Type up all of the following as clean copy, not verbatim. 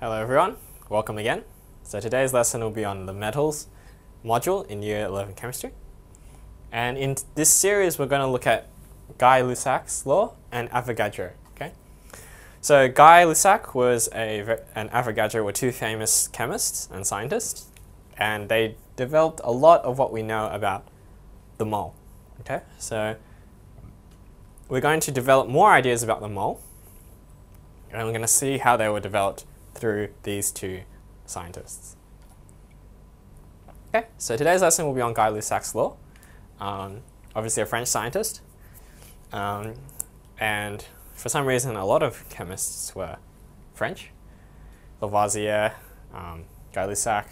Hello everyone, welcome again. So today's lesson will be on the metals module in Year 11 Chemistry. And in this series we're going to look at Gay-Lussac's law and Avogadro. Okay? So Gay-Lussac was and Avogadro were two famous chemists and scientists, and they developed a lot of what we know about the mole. Okay? So we're going to develop more ideas about the mole, and we're going to see how they were developed through these two scientists. Okay, so today's lesson will be on Gay-Lussac's law. Obviously a French scientist, and for some reason a lot of chemists were French. Lavoisier, Gay-Lussac,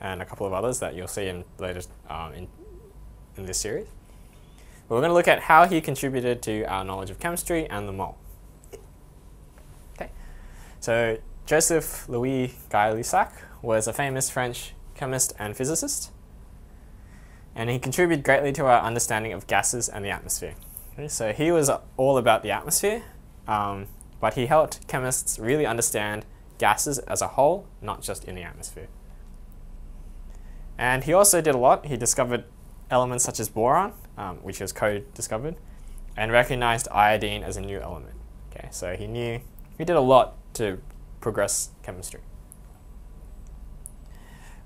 and a couple of others that you'll see in later in this series. But we're going to look at how he contributed to our knowledge of chemistry and the mole. Okay, so Joseph Louis Gay-Lussac was a famous French chemist and physicist, and he contributed greatly to our understanding of gases and the atmosphere. Okay, so he was all about the atmosphere, but he helped chemists really understand gases as a whole, not just in the atmosphere. And he also did a lot. He discovered elements such as boron, which was co-discovered, and recognized iodine as a new element. Okay, so he did a lot to progress chemistry.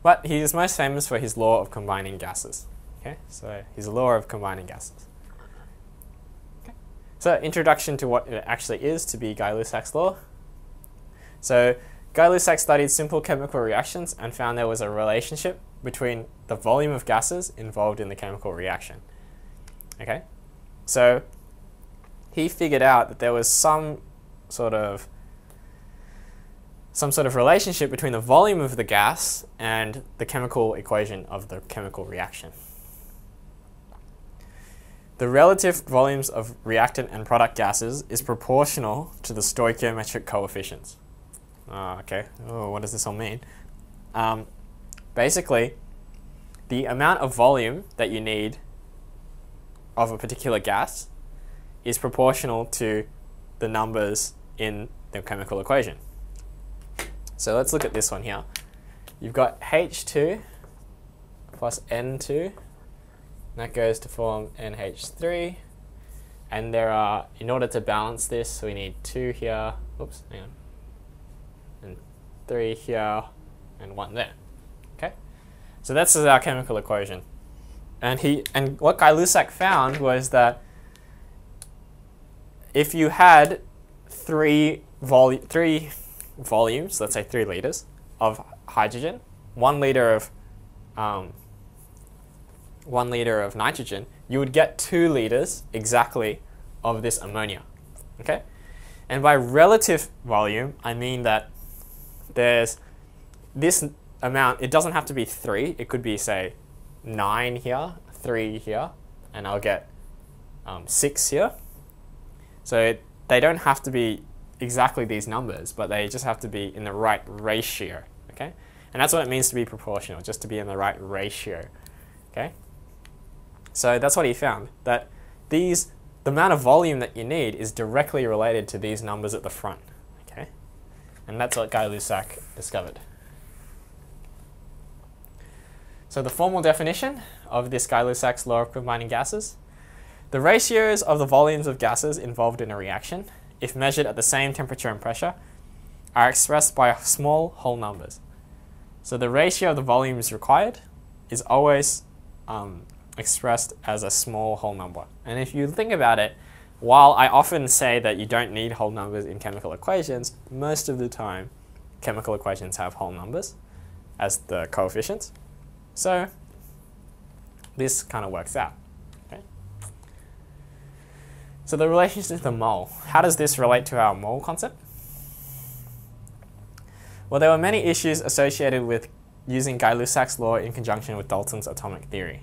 But he is most famous for his law of combining gases. Okay, so his law of combining gases. Okay. So introduction to what it actually is to be Gay-Lussac's law. So Gay-Lussac studied simple chemical reactions and found there was a relationship between the volume of gases involved in the chemical reaction. Okay, so he figured out that there was some sort of relationship between the volume of the gas and the chemical equation of the chemical reaction. The relative volumes of reactant and product gases is proportional to the stoichiometric coefficients. Okay, what does this all mean? Basically, the amount of volume that you need of a particular gas is proportional to the numbers in the chemical equation. So let's look at this one here. You've got H2 plus N2, and that goes to form NH3. And there are, in order to balance this, we need 2 here, oops, hang on, and 3 here, and 1 there. Okay? So that's our chemical equation. And what Gay-Lussac found was that if you had three volumes, let's say 3 liters of hydrogen, 1 liter of 1 liter of nitrogen, you would get 2 liters exactly of this ammonia. Okay, and by relative volume I mean that there's this amount. It doesn't have to be 3. It could be, say, 9 here, 3 here, and I'll get 6 here. So they don't have to be exactly these numbers, but they just have to be in the right ratio. Okay, and that's what it means to be proportional, just to be in the right ratio. Okay, so that's what he found, that the amount of volume that you need is directly related to these numbers at the front. Okay, and that's what Gay-Lussac discovered. So the formal definition of this Gay-Lussac's law of combining gases: the ratios of the volumes of gases involved in a reaction, if measured at the same temperature and pressure, are expressed by small whole numbers. So the ratio of the volumes required is always expressed as a small whole number. And if you think about it, while I often say that you don't need whole numbers in chemical equations, most of the time chemical equations have whole numbers as the coefficients. So this kind of works out. So the relationship to the mole. How does this relate to our mole concept? Well, there were many issues associated with using Gay-Lussac's law in conjunction with Dalton's atomic theory.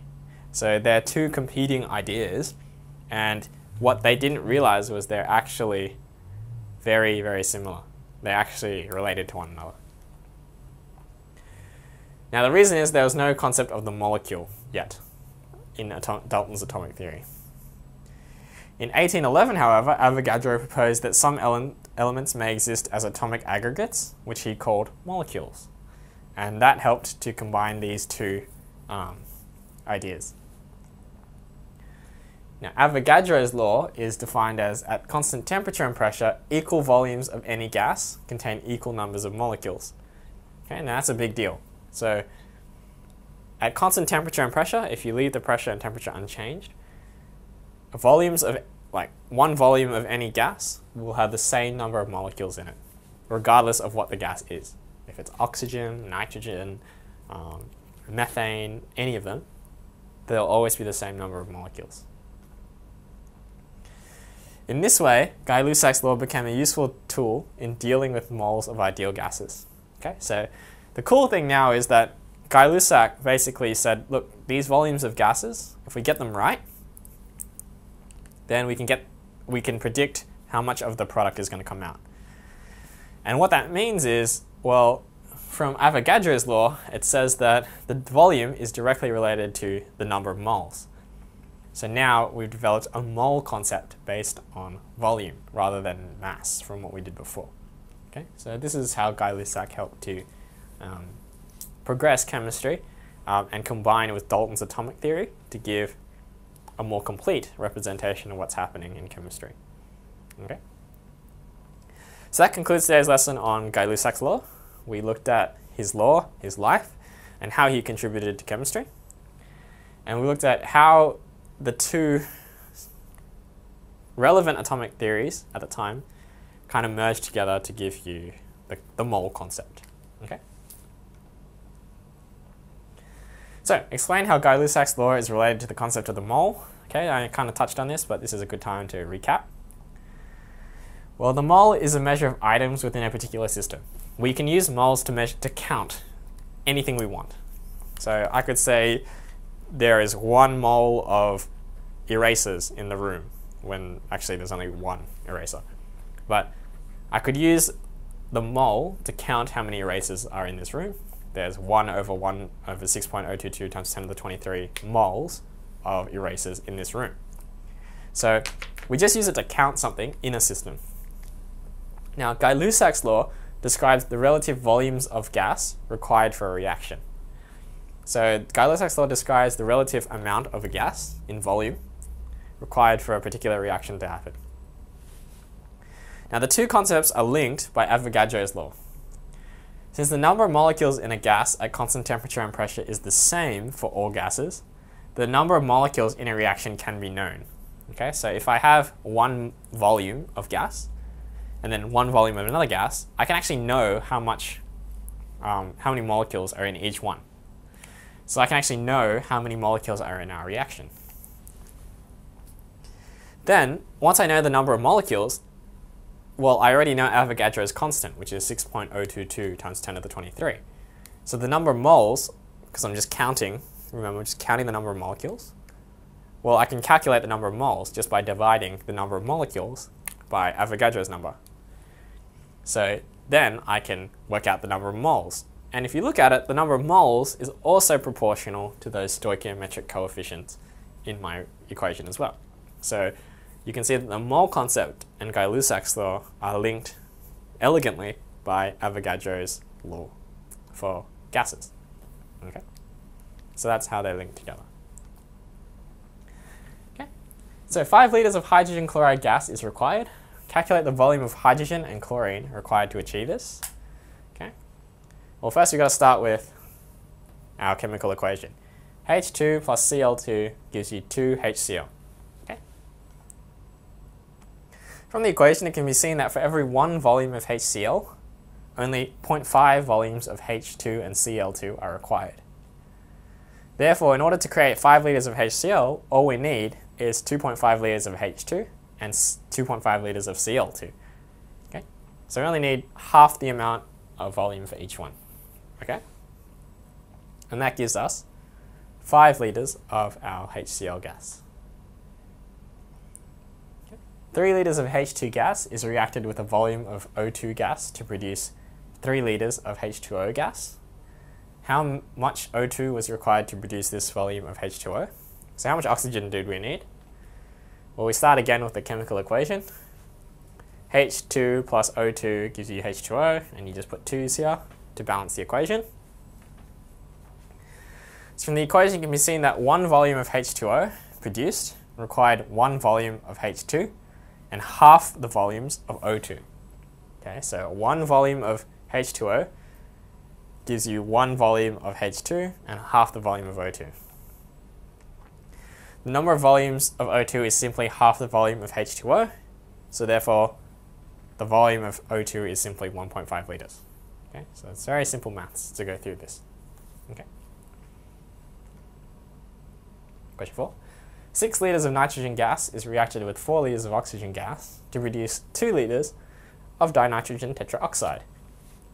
So they're two competing ideas, and what they didn't realize was they're actually very, very similar. They're actually related to one another. Now the reason is there was no concept of the molecule yet in Dalton's atomic theory. In 1811, however, Avogadro proposed that some elements may exist as atomic aggregates, which he called molecules. And that helped to combine these two ideas. Now, Avogadro's law is defined as, at constant temperature and pressure, equal volumes of any gas contain equal numbers of molecules. Okay, now that's a big deal. So, at constant temperature and pressure, if you leave the pressure and temperature unchanged, volumes of, like, one volume of any gas will have the same number of molecules in it, regardless of what the gas is. If it's oxygen, nitrogen, methane, any of them, there'll always be the same number of molecules. In this way, Gay-Lussac's law became a useful tool in dealing with moles of ideal gases. Okay, so the cool thing now is that Gay-Lussac basically said, look, these volumes of gases, if we get them right, then we can predict how much of the product is going to come out. And what that means is, well, from Avogadro's law, it says that the volume is directly related to the number of moles. So now we've developed a mole concept based on volume rather than mass from what we did before. Okay, so this is how Gay-Lussac helped to progress chemistry and combine with Dalton's atomic theory to give a more complete representation of what's happening in chemistry. Okay, so that concludes today's lesson on Gay-Lussac's law. We looked at his law, his life, and how he contributed to chemistry. And we looked at how the two relevant atomic theories at the time kind of merged together to give you the mole concept. Okay. So, explain how Gay-Lussac's law is related to the concept of the mole. Okay, I kind of touched on this, but this is a good time to recap. Well, the mole is a measure of items within a particular system. We can use moles to count anything we want. So, I could say there is 1 mole of erasers in the room, when actually there's only 1 eraser. But I could use the mole to count how many erasers are in this room. There's 1 over 6.022 times 10 to the 23 moles of erasers in this room. So we just use it to count something in a system. Now, Gay-Lussac's law describes the relative volumes of gas required for a reaction. So Gay-Lussac's law describes the relative amount of a gas in volume required for a particular reaction to happen. Now, the two concepts are linked by Avogadro's law. Since the number of molecules in a gas at constant temperature and pressure is the same for all gases, the number of molecules in a reaction can be known. Okay, so if I have 1 volume of gas and then 1 volume of another gas, I can actually know how many molecules are in each one. So I can actually know how many molecules are in our reaction. Then, once I know the number of molecules, well, I already know Avogadro's constant, which is 6.022 times 10 to the 23. So the number of moles, because I'm just counting, remember, I'm just counting the number of molecules. Well, I can calculate the number of moles just by dividing the number of molecules by Avogadro's number. So then I can work out the number of moles. And if you look at it, the number of moles is also proportional to those stoichiometric coefficients in my equation as well. So you can see that the mole concept and Gay-Lussac's law are linked elegantly by Avogadro's law for gases. Okay, so that's how they're linked together. Okay, so 5 liters of hydrogen chloride gas is required. Calculate the volume of hydrogen and chlorine required to achieve this. Okay, well, first we've got to start with our chemical equation. H2 plus Cl2 gives you 2HCl. From the equation, it can be seen that for every 1 volume of HCl, only 0.5 volumes of H2 and Cl2 are required. Therefore, in order to create 5 litres of HCl, all we need is 2.5 litres of H2 and 2.5 litres of Cl2. Okay? So we only need half the amount of volume for each one. Okay? And that gives us 5 litres of our HCl gas. 3 litres of H2 gas is reacted with a volume of O2 gas to produce 3 litres of H2O gas. How much O2 was required to produce this volume of H2O? So how much oxygen did we need? Well, we start again with the chemical equation. H2 plus O2 gives you H2O, and you just put 2's here to balance the equation. So from the equation can be seen that one volume of H2O produced required one volume of H2 and half the volumes of O2. Okay, so one volume of H2O gives you one volume of H2 and half the volume of O2. The number of volumes of O2 is simply half the volume of H2O, so therefore the volume of O2 is simply 1.5 litres. Okay, so it's very simple maths to go through this. Okay. Question 4. 6 litres of nitrogen gas is reacted with 4 litres of oxygen gas to produce 2 litres of dinitrogen tetraoxide.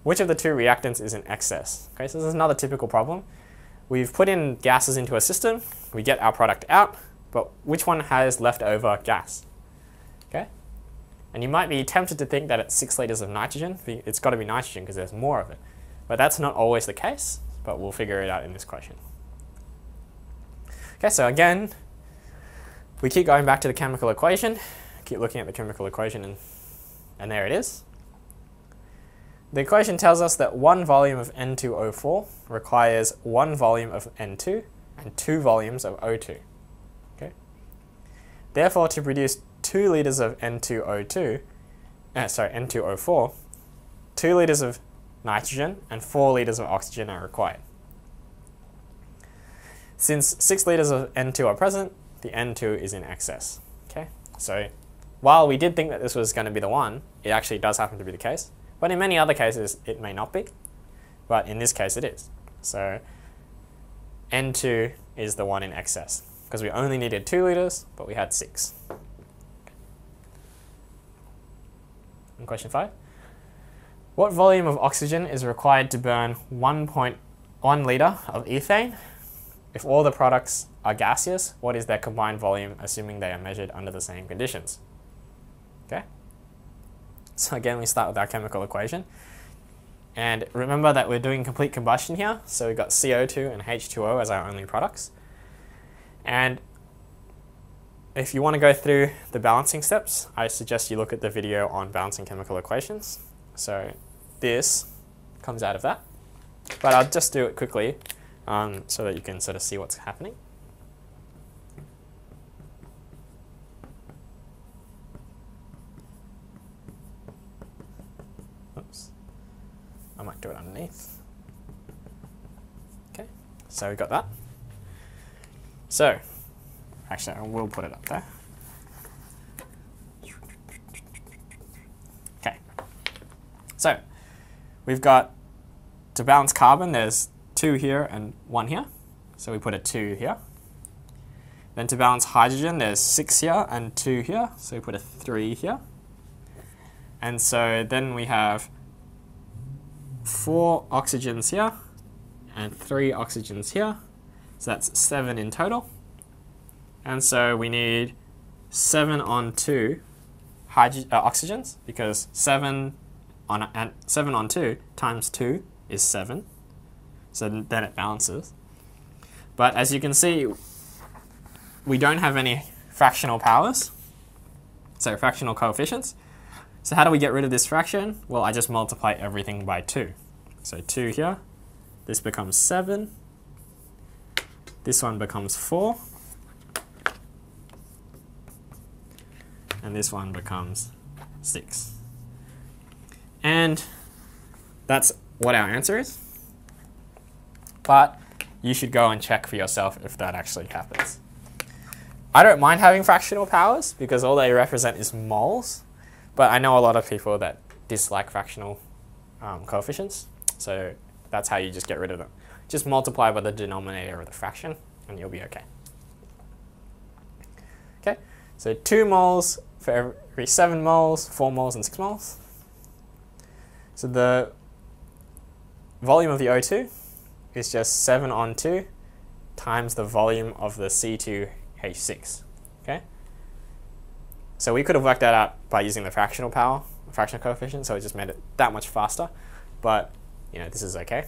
Which of the two reactants is in excess? Okay, so this is another typical problem. We've put in gases into a system, we get our product out, but which one has leftover gas? Okay? And you might be tempted to think that it's 6 litres of nitrogen. It's got to be nitrogen because there's more of it. But that's not always the case, but we'll figure it out in this question. Okay, so again, we keep going back to the chemical equation, keep looking at the chemical equation, and there it is. The equation tells us that one volume of N2O4 requires one volume of N2 and two volumes of O2. Okay? Therefore, to produce 2 litres of N2O4, 2 litres of nitrogen and 4 litres of oxygen are required. Since 6 litres of N2 are present, the N2 is in excess. Okay? So while we did think that this was going to be the one, it actually does happen to be the case. But in many other cases, it may not be. But in this case, it is. So N2 is the one in excess, because we only needed 2 litres, but we had 6. And question 5. What volume of oxygen is required to burn 1.1 litre of ethane? If all the products are gaseous, what is their combined volume, assuming they are measured under the same conditions? Okay. So again, we start with our chemical equation. And remember that we're doing complete combustion here. So we've got CO2 and H2O as our only products. And if you want to go through the balancing steps, I suggest you look at the video on balancing chemical equations. So this comes out of that. But I'll just do it quickly so that you can sort of see what's happening. I might do it underneath. Okay, so we got that. So, actually I will put it up there. Okay, so we've got, to balance carbon, there's 2 here and 1 here. So we put a 2 here. Then to balance hydrogen, there's 6 here and 2 here. So we put a 3 here. And so then we have 4 oxygens here and 3 oxygens here, so that's 7 in total. And so we need 7 on 2 oxygens, because 7 on 2 times 2 is 7, so then it balances. But as you can see, we don't have any fractional powers, so fractional coefficients. So how do we get rid of this fraction? Well, I just multiply everything by 2. So 2 here, this becomes 7, this one becomes 4, and this one becomes 6. And that's what our answer is. But you should go and check for yourself if that actually happens. I don't mind having fractional powers because all they represent is moles. But I know a lot of people that dislike fractional coefficients, so that's how you just get rid of them. Just multiply by the denominator of the fraction, and you'll be okay. Okay, so 2 moles for every 7 moles, 4 moles, and 6 moles. So the volume of the O2 is just 7 on 2 times the volume of the C2H6. Okay. So we could have worked that out by using the fractional power, fractional coefficient, so it just made it that much faster. But, you know, this is okay.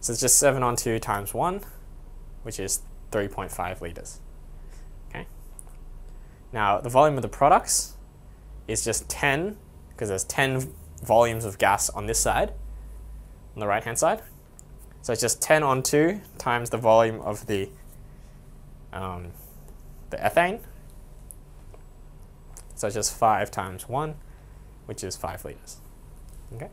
So it's just 7 on 2 times 1, which is 3.5 litres. Okay. Now, the volume of the products is just 10, because there's 10 volumes of gas on this side, on the right-hand side. So it's just 10 on 2 times the volume of the ethane. So it's just 5 times 1, which is 5 liters. Okay.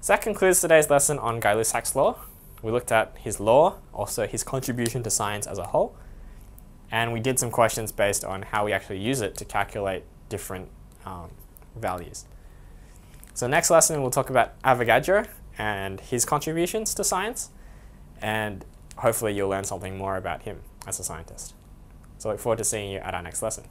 So that concludes today's lesson on Gay-Lussac's law. We looked at his law, also his contribution to science as a whole, and we did some questions based on how we actually use it to calculate different values. So next lesson we'll talk about Avogadro and his contributions to science, and hopefully you'll learn something more about him as a scientist. So I look forward to seeing you at our next lesson.